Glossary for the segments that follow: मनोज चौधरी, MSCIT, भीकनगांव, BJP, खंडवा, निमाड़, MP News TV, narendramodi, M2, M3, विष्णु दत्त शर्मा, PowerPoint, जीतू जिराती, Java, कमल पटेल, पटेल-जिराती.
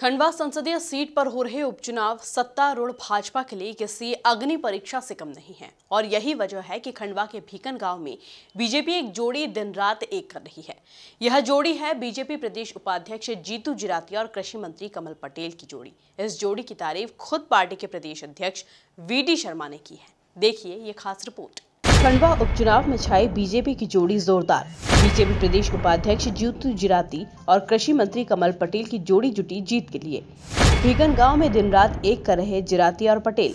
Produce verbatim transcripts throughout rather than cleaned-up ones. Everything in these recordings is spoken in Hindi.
खंडवा संसदीय सीट पर हो रहे उपचुनाव सत्तारूढ़ भाजपा के लिए किसी अग्नि परीक्षा से कम नहीं है और यही वजह है कि खंडवा के भीकनगांव में बीजेपी एक जोड़ी दिन रात एक कर रही है। यह जोड़ी है बीजेपी प्रदेश उपाध्यक्ष जीतू जिराती और कृषि मंत्री कमल पटेल की जोड़ी। इस जोड़ी की तारीफ खुद पार्टी के प्रदेश अध्यक्ष वी डी शर्मा ने की है। देखिए ये खास रिपोर्ट। खंडवा उपचुनाव में छाई बीजेपी की जोड़ी जोरदार। बीजेपी प्रदेश उपाध्यक्ष जीतू जिराती और कृषि मंत्री कमल पटेल की जोड़ी जुटी जीत के लिए। भीकनगांव में दिन रात एक कर रहे जिराती और पटेल।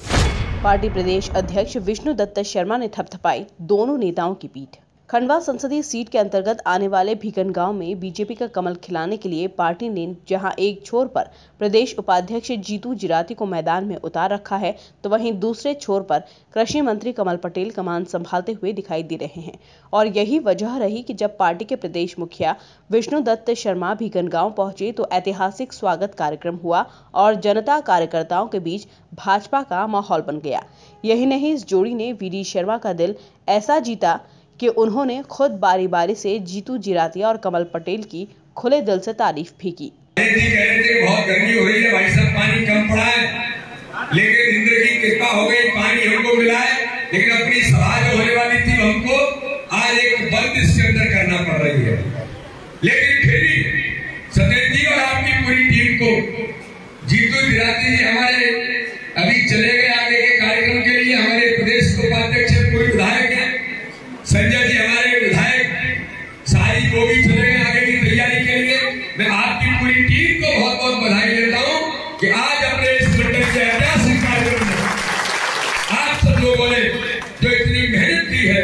पार्टी प्रदेश अध्यक्ष विष्णु दत्त शर्मा ने थपथपाई दोनों नेताओं की पीठ। खंडवा संसदीय सीट के अंतर्गत आने वाले भीकनगांव में बीजेपी का कमल खिलाने के लिए पार्टी ने जहां एक छोर पर प्रदेश उपाध्यक्ष जीतू जिराती को मैदान में उतार रखा है तो वहीं दूसरे छोर पर कृषि मंत्री कमल पटेल कमान संभालते हुए दिखाई दे रहे हैं। और यही वजह रही कि जब पार्टी के प्रदेश मुखिया विष्णु दत्त शर्मा भीकनगांव पहुंचे तो ऐतिहासिक स्वागत कार्यक्रम हुआ और जनता कार्यकर्ताओं के बीच भाजपा का माहौल बन गया। यही नहीं, इस जोड़ी ने वी डी शर्मा का दिल ऐसा जीता कि उन्होंने खुद बारी बारी से जीतू जिराती और कमल पटेल की खुले दिल से तारीफ भी की। कह रहे थे बहुत गर्मी हो रही है भाई साहब, पानी कम पड़ा है, लेकिन इंद्र की कृपा हो गई, पानी हमको मिला है। लेकिन अपनी सभा जो होने वाली थी हमको आज एक बंद इसके अंदर करना पड़ रही है। लेकिन फिर भी सतेज जी और आपकी पूरी टीम को, जीतू जिराती जी हमारे अभी चले गए आगे के कार्यक्रम के लिए, हमारे प्रदेश उपाध्यक्ष पूर्व विधायक संजय जी, हमारे विधायक सारी को भी चले आगे की तैयारी के लिए मैं आपकी पूरी टीम को बहुत बहुत बधाई देता हूं कि आज अपने इस मंडल के ऐतिहासिक कार्यक्रम में आप सब लोगों ने जो इतनी मेहनत की है,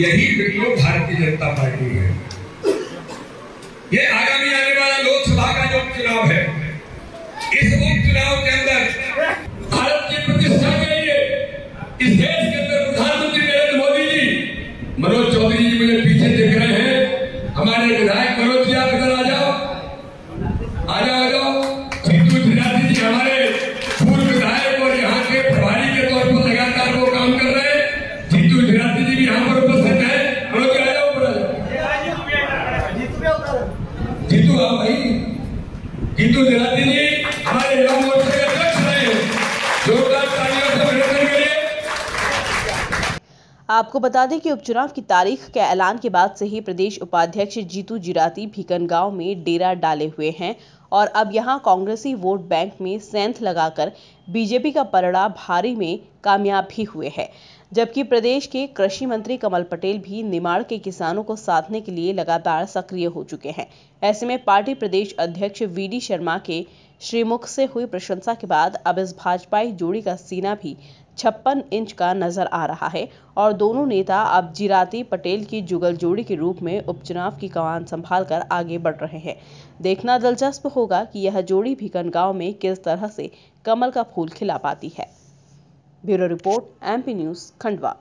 यही बिल्कुल भारतीय जनता पार्टी है। ये आगामी आने वाला लोकसभा का जो उपचुनाव है, इस उपचुनाव के अंदर भारत की प्रतिष्ठा के लिए इस देश के अंदर प्रधानमंत्री नरेंद्र मोदी, मनोज चौधरी जी मुझे पीछे देख रहे हैं, हमारे विधायक मनोज जी आप इधर आ जाओ, आ जाओ आ जाओ जीतू जिराती जी हमारे पूर्व विधायक और यहाँ के प्रभारी के तौर पर लगातार वो काम कर रहे हैं। जीतू जिराती जी भी यहाँ पर उपस्थित है। मनोज जी आ जाओ, ऊपर आ जाओ जीतू, आप भाई जीतू जिराती जी हमारे युवा मोर्चे के अध्यक्ष रहे, जोरदार तालियों से अभिनंदन करिए। आपको बता दें कि उपचुनाव की तारीख के ऐलान के बाद से ही प्रदेश उपाध्यक्ष जीतू जिराती भीकनगांव में डेरा डाले हुए हैं और अब यहां कांग्रेसी वोट बैंक में सेंध लगाकर बीजेपी का पलड़ा भारी में कामयाब भी हुए हैं। जबकि प्रदेश के कृषि मंत्री कमल पटेल भी निमाड़ के किसानों को साधने के लिए लगातार सक्रिय हो चुके हैं। ऐसे में पार्टी प्रदेश अध्यक्ष वी डी शर्मा के श्रीमुख से हुई प्रशंसा के बाद अब इस भाजपाई जोड़ी का सीना भी छप्पन इंच का नजर आ रहा है और दोनों नेता अब जिराती पटेल की जुगल जोड़ी के रूप में उपचुनाव की कमान संभाल कर आगे बढ़ रहे हैं। देखना दिलचस्प होगा कि यह जोड़ी भीकनगांव में किस तरह से कमल का फूल खिला पाती है। Bureau report M P news खंडवा।